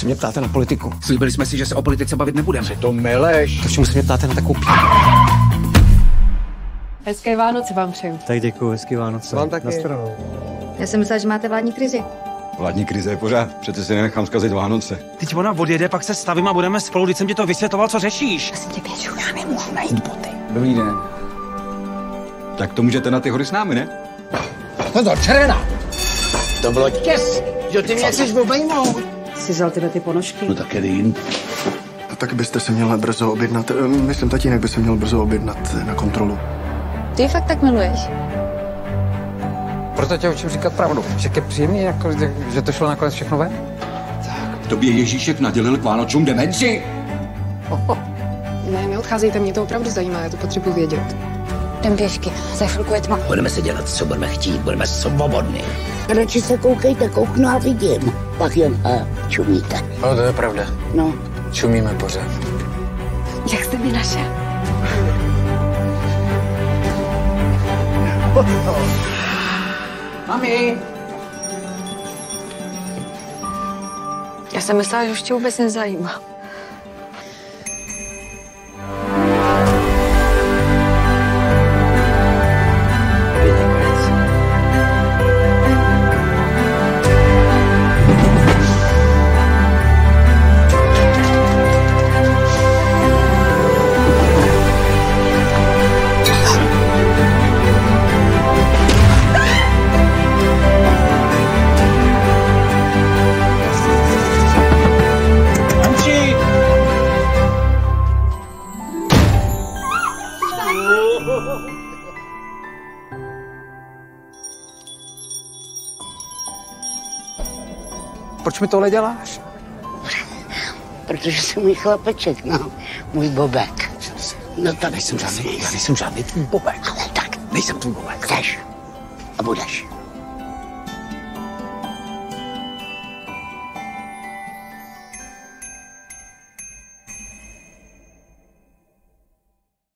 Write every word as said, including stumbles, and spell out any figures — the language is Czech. se mě ptáte na politiku? Slíbili jsme si, že se o politice bavit nebudeme. Jsi to meleš. Proč se mě ptáte na takovou p***u? Hezké Vánoce vám přeju. Tak děkuju, hezký Vánoce. Vám taky. Na stranu. Já jsem myslela, že máte vládní krizi. Vládní krize je pořád, přece si nenechám zkazit Vánoce. Teď ona odjede, pak se stavím a budeme spolu, když jsem ti to vysvětloval, co řešíš. Asi tě věřu, já nemůžu najít boty. Dobrý den. Tak to můžete na ty hory s námi, ne? No to červená. To bylo těsný. Jo, ty mě chceš obejmout. Jsi vzal tyhle ty ponožky? No tak jediný. A tak byste se měla brzo objednat, myslím tatínek by se měl brzo objednat na kontrolu. Ty fakt tak miluješ? Proto tě učím říkat pravdu. Však je příjemný, jako, že to šlo nakonec všechno ven. Tak, tobě Ježíšek nadělil k Vánočům demenci. Oh, oh. Ne, neodcházejte, mě to opravdu zajímá, já to potřebuji vědět. Jdem pěšky, za chvilku je tma. Budeme si dělat, co budeme chtít, budeme svobodní. Radši se koukejte, kouknu a vidím. Pak jen a čumíte. No, to je pravda. No. Čumíme pořád. Jak jste mi našel? Mami! Já jsem myslela, že už tě vůbec nezajímá. Proč mi tohle děláš? Protože jsi můj chlapeček, no. Můj bobek. No to nejsem žádný, já nejsem žádný tvůj bobek. Ale tak. Nejsem tvůj bobek. Chceš a budeš.